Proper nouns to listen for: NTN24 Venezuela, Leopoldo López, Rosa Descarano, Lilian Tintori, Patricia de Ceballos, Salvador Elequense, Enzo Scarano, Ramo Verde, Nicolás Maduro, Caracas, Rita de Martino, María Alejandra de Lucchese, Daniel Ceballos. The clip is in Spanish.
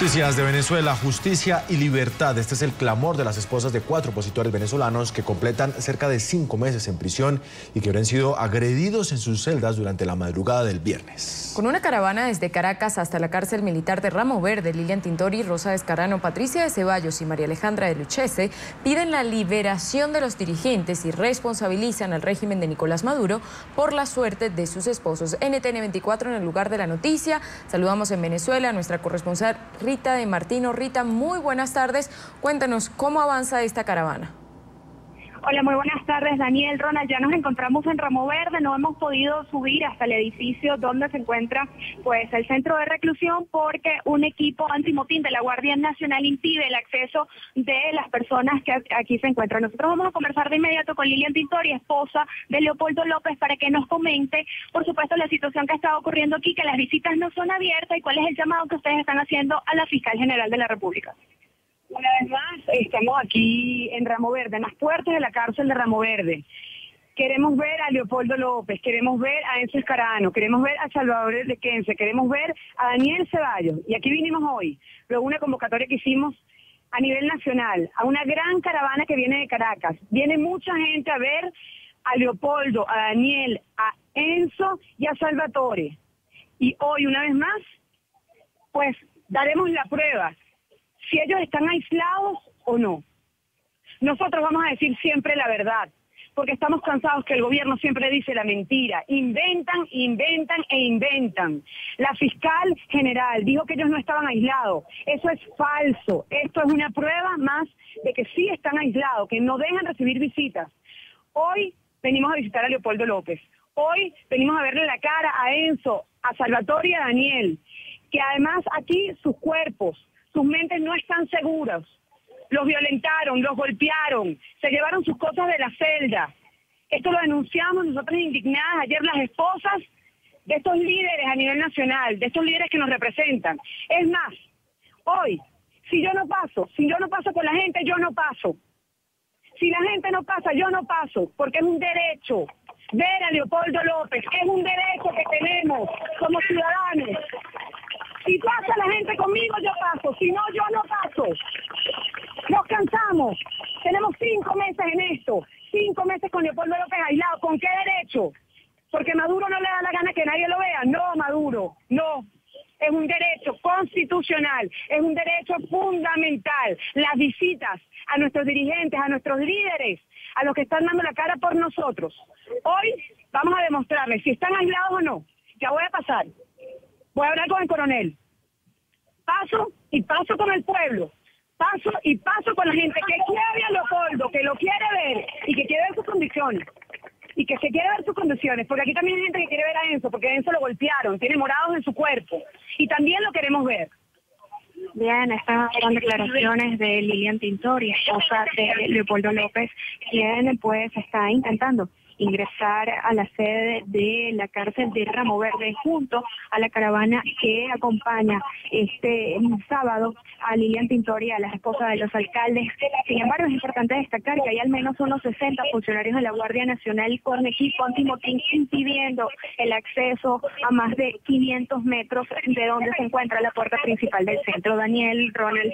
Noticias de Venezuela, justicia y libertad. Este es el clamor de las esposas de 4 opositores venezolanos que completan cerca de 5 meses en prisión y que habrían sido agredidos en sus celdas durante la madrugada del viernes. Con una caravana desde Caracas hasta la cárcel militar de Ramo Verde, Lilian Tintori, Rosa Descarano, Patricia de Ceballos y María Alejandra de Lucchese piden la liberación de los dirigentes y responsabilizan al régimen de Nicolás Maduro por la suerte de sus esposos. NTN24 en el lugar de la noticia. Saludamos en Venezuela a nuestra corresponsal Rita de Martino. Rita, muy buenas tardes. Cuéntanos cómo avanza esta caravana. Hola, muy buenas tardes, Daniel, Ronald. Ya nos encontramos en Ramo Verde, no hemos podido subir hasta el edificio donde se encuentra pues el centro de reclusión porque un equipo antimotín de la Guardia Nacional impide el acceso de las personas que aquí se encuentran. Nosotros vamos a conversar de inmediato con Lilian Tintori, esposa de Leopoldo López, para que nos comente, por supuesto, la situación que ha estado ocurriendo aquí, que las visitas no son abiertas y cuál es el llamado que ustedes están haciendo a la Fiscal General de la República. Una vez más, estamos aquí en Ramo Verde, en las puertas de la cárcel de Ramo Verde. Queremos ver a Leopoldo López, queremos ver a Enzo Scarano, queremos ver a Salvador Elequense, queremos ver a Daniel Ceballos. Y aquí vinimos hoy, luego una convocatoria que hicimos a nivel nacional, a una gran caravana que viene de Caracas. Viene mucha gente a ver a Leopoldo, a Daniel, a Enzo y a Salvatore. Y hoy, una vez más, pues daremos la prueba. Si ellos están aislados o no. Nosotros vamos a decir siempre la verdad, porque estamos cansados que el gobierno siempre dice la mentira. Inventan, inventan e inventan. La fiscal general dijo que ellos no estaban aislados. Eso es falso. Esto es una prueba más de que sí están aislados, que no dejan recibir visitas. Hoy venimos a visitar a Leopoldo López. Hoy venimos a verle la cara a Enzo, a Salvatore y a Daniel, que además aquí sus cuerpos, sus mentes no están seguras. Los violentaron, los golpearon, se llevaron sus cosas de la celda. Esto lo denunciamos nosotros indignadas. Ayer las esposas de estos líderes a nivel nacional, de estos líderes que nos representan. Es más, hoy, si yo no paso con la gente, yo no paso. Si la gente no pasa, yo no paso, porque es un derecho. Ver a Leopoldo López es un derecho que tenemos como ciudadanos. Si pasa la gente conmigo, yo paso. Si no, yo no paso. Nos cansamos. Tenemos 5 meses en esto. 5 meses con Leopoldo López aislado. ¿Con qué derecho? Porque Maduro no le da la gana que nadie lo vea. No, Maduro, no. Es un derecho constitucional. Es un derecho fundamental. Las visitas a nuestros dirigentes, a nuestros líderes, a los que están dando la cara por nosotros. Hoy vamos a demostrarles si están aislados o no. Ya voy a pasar. Voy a hablar con el coronel. Paso y paso con el pueblo. Paso y paso con la gente que quiere a Leopoldo, que lo quiere ver y que quiere ver sus condiciones. Y que se quiere ver sus condiciones. Porque aquí también hay gente que quiere ver a Enzo, porque a Enzo lo golpearon, tiene morados en su cuerpo. Y también lo queremos ver. Bien, estas son declaraciones de Lilian Tintori, esposa de Leopoldo López, quien pues está intentando ingresar a la sede de la cárcel de Ramo Verde junto a la caravana que acompaña este sábado a Lilian Tintori, a la esposa de los alcaldes. Sin embargo, es importante destacar que hay al menos unos 60 funcionarios de la Guardia Nacional con equipo antimotín impidiendo el acceso a más de 500 metros de donde se encuentra la puerta principal del centro. Daniel, Ronald.